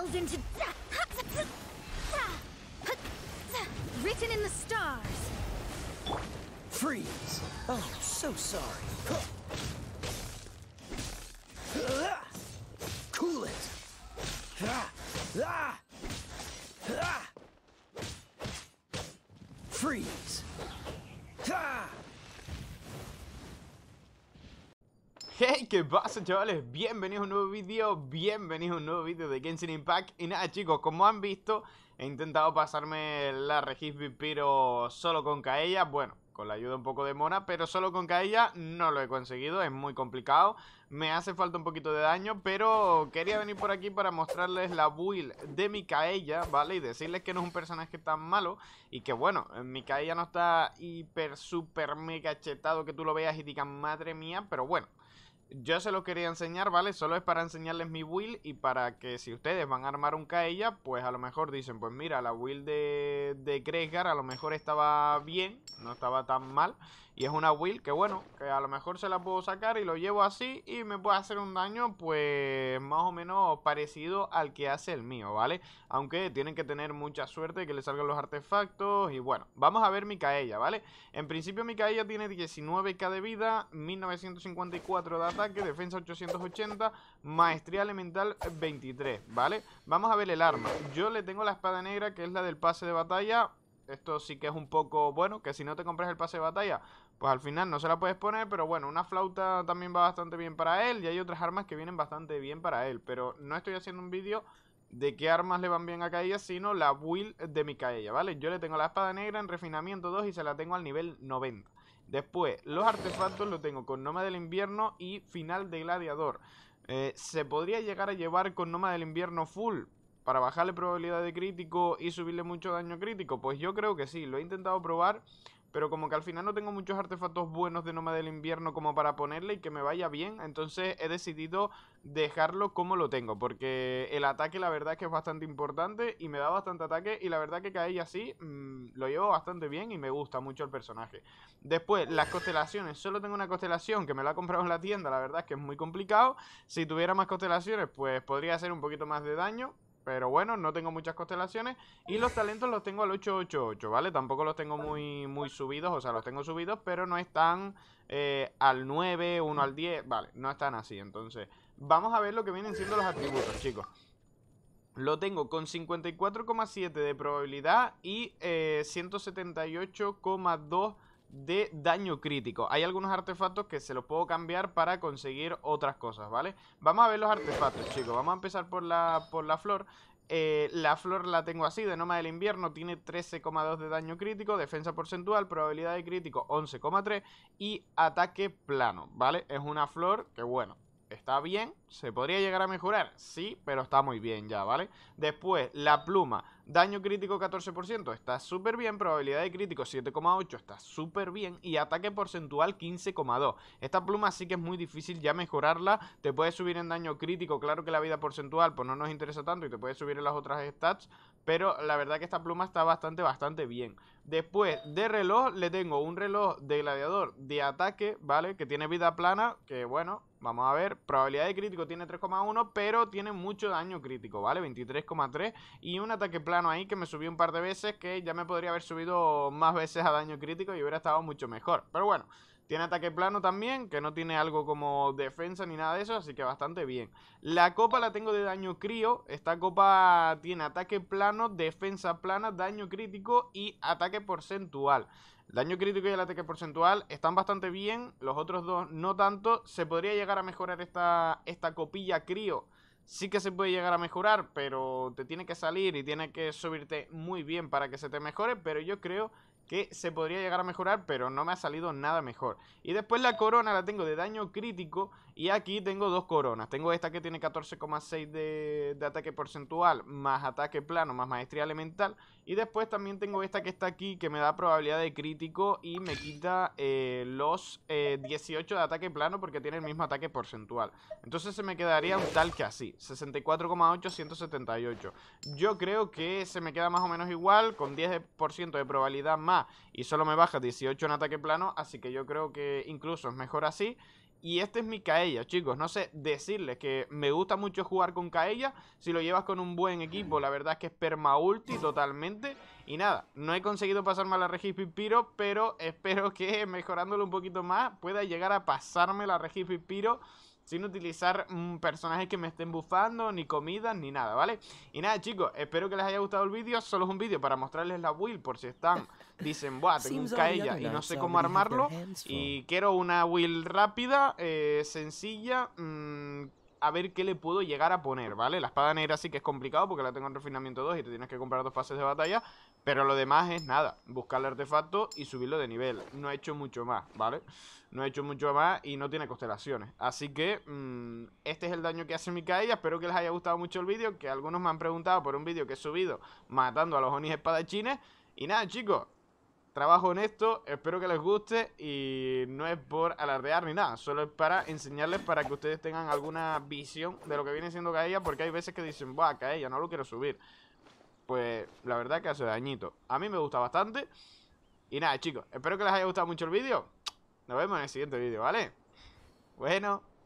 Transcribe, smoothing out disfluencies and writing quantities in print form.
spells into... Written in the stars. Freeze! Oh, so sorry. Cool it! Freeze! Hey, ¿qué pasa, chavales? Bienvenidos a un nuevo vídeo, de Genshin Impact. Y nada, chicos, como han visto, he intentado pasarme la Regis Vipiro solo con Kaeya. Bueno, con la ayuda un poco de Mona, pero solo con Kaeya no lo he conseguido, es muy complicado. Me hace falta un poquito de daño, pero quería venir por aquí para mostrarles la build de mi Kaeya, ¿vale? Y decirles que no es un personaje tan malo y que, bueno, mi Kaeya no está hiper, super, mega chetado que tú lo veas y digas, madre mía, pero bueno. Yo se lo quería enseñar, ¿vale? Solo es para enseñarles mi build y para que si ustedes van a armar un Kaeya, pues a lo mejor dicen, pues mira, la build de Kresgar a lo mejor estaba bien, no estaba tan mal. Y es una build que, bueno, que a lo mejor se la puedo sacar y lo llevo así y me puede hacer un daño, pues, más o menos parecido al que hace el mío, ¿vale? Aunque tienen que tener mucha suerte que le salgan los artefactos y, bueno, vamos a ver mi Kaeya, ¿vale? En principio mi Kaeya tiene 19k de vida, 1954 de ataque, defensa 880, maestría elemental 23, ¿vale? Vamos a ver el arma. Yo le tengo la espada negra, que es la del pase de batalla. Esto sí que es un poco bueno, que si no te compras el pase de batalla, pues al final no se la puedes poner. Pero bueno, una flauta también va bastante bien para él. Y hay otras armas que vienen bastante bien para él. Pero no estoy haciendo un vídeo de qué armas le van bien a Kaeya, sino la build de mi Kaeya, ¿vale? Yo le tengo la espada negra en refinamiento 2 y se la tengo al nivel 90. Después, los artefactos lo tengo con Noma del Invierno y Final de Gladiador. ¿Se podría llegar a llevar con Noma del Invierno full? Para bajarle probabilidad de crítico y subirle mucho daño crítico, pues yo creo que sí, lo he intentado probar, pero como que al final no tengo muchos artefactos buenos de Noma del Invierno como para ponerle y que me vaya bien, entonces he decidido dejarlo como lo tengo, porque el ataque la verdad es que es bastante importante y me da bastante ataque y la verdad que Kaeya así lo llevo bastante bien y me gusta mucho el personaje. Después, las constelaciones, solo tengo una constelación que me la ha comprado en la tienda, la verdad es que es muy complicado, si tuviera más constelaciones pues podría hacer un poquito más de daño. Pero bueno, no tengo muchas constelaciones. Y los talentos los tengo al 888, ¿vale? Tampoco los tengo muy subidos. O sea, los tengo subidos, pero no están al 9, 1 al 10. Vale, no están así. Entonces, vamos a ver lo que vienen siendo los atributos, chicos. Lo tengo con 54,7 de probabilidad y 178,2 de daño crítico. Hay algunos artefactos que se los puedo cambiar para conseguir otras cosas, ¿vale? Vamos a ver los artefactos, chicos. Vamos a empezar por la flor. La flor la tengo así, de Noma del Invierno. Tiene 13,2 de daño crítico, defensa porcentual, probabilidad de crítico 11,3 y ataque plano, ¿vale? Es una flor que, bueno, está bien, se podría llegar a mejorar, sí, pero está muy bien ya, ¿vale? Después, la pluma, daño crítico 14%, está súper bien, probabilidad de crítico 7,8, está súper bien, y ataque porcentual 15,2. Esta pluma sí que es muy difícil ya mejorarla, te puede subir en daño crítico, claro que la vida porcentual pues no nos interesa tanto y te puede subir en las otras stats, pero la verdad que esta pluma está bastante bien. Después de reloj, le tengo un reloj de gladiador de ataque, ¿vale? Que tiene vida plana, que bueno, vamos a ver, probabilidad de crítico tiene 3,1, pero tiene mucho daño crítico, ¿vale? 23,3 y un ataque plano ahí que me subió un par de veces, que ya me podría haber subido más veces a daño crítico y hubiera estado mucho mejor. Pero bueno, tiene ataque plano también, que no tiene algo como defensa ni nada de eso, así que bastante bien. La copa la tengo de daño crío, esta copa tiene ataque plano, defensa plana, daño crítico y ataque porcentual. El daño crítico y el ataque porcentual están bastante bien, los otros dos no tanto. Se podría llegar a mejorar esta copilla crío. Sí que se puede llegar a mejorar, pero te tiene que salir y tiene que subirte muy bien para que se te mejore, pero yo creo que se podría llegar a mejorar, pero no me ha salido nada mejor. Y después la corona la tengo de daño crítico y aquí tengo dos coronas. Tengo esta que tiene 14,6 de ataque porcentual, más ataque plano, más maestría elemental. Y después también tengo esta que está aquí, que me da probabilidad de crítico y me quita los 18 de ataque plano porque tiene el mismo ataque porcentual. Entonces se me quedaría un tal que así, 64,8, 178. Yo creo que se me queda más o menos igual, con 10% de probabilidad más. Y solo me baja 18 en ataque plano, así que yo creo que incluso es mejor así. Y este es mi Kaeya, chicos. No sé decirles que me gusta mucho jugar con Kaeya. Si lo llevas con un buen equipo, la verdad es que es permaulti totalmente. Y nada, no he conseguido pasarme a la Regis Vipiro, pero espero que mejorándolo un poquito más pueda llegar a pasarme la Regis Vipiro sin utilizar personajes que me estén bufando, ni comidas, ni nada, ¿vale? Y nada, chicos, espero que les haya gustado el vídeo. Solo es un vídeo para mostrarles la build, por si están, dicen, buah, tengo un Kaeya y no sé cómo armarlo, y quiero una build rápida, sencilla, a ver qué le puedo llegar a poner, ¿vale? La espada negra sí que es complicado porque la tengo en refinamiento 2 y te tienes que comprar 2 pases de batalla. Pero lo demás es nada, buscar el artefacto y subirlo de nivel. No he hecho mucho más, ¿vale? No he hecho mucho más y no tiene constelaciones. Así que este es el daño que hace mi Kaeya. Espero que les haya gustado mucho el vídeo, que algunos me han preguntado por un vídeo que he subido matando a los Onis espadachines. Y nada, chicos, trabajo en esto, espero que les guste y no es por alardear ni nada, solo es para enseñarles para que ustedes tengan alguna visión de lo que viene siendo Kaeya, porque hay veces que dicen, buah, Kaeya, no lo quiero subir. Pues la verdad que hace dañito. A mí me gusta bastante. Y nada, chicos, espero que les haya gustado mucho el vídeo. Nos vemos en el siguiente vídeo, ¿vale? Bueno.